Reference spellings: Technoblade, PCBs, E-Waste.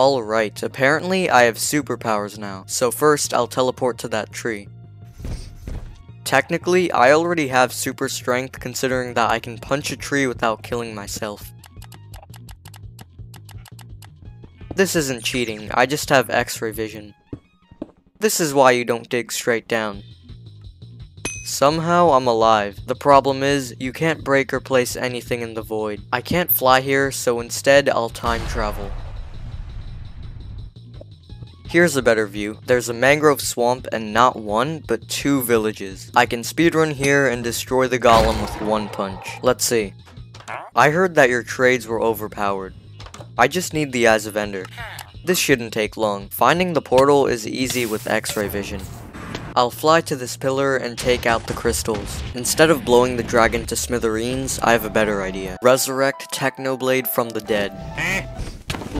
Alright, apparently I have superpowers now, so first I'll teleport to that tree. Technically, I already have super strength considering that I can punch a tree without killing myself. This isn't cheating, I just have x-ray vision. This is why you don't dig straight down. Somehow I'm alive. The problem is, you can't break or place anything in the void. I can't fly here, so instead I'll time travel. Here's a better view. There's a mangrove swamp and not one, but two villages. I can speedrun here and destroy the golem with one punch. Let's see. I heard that your trades were overpowered. I just need the Eyes of Ender. This shouldn't take long. Finding the portal is easy with x-ray vision. I'll fly to this pillar and take out the crystals. Instead of blowing the dragon to smithereens, I have a better idea. Resurrect Technoblade from the dead.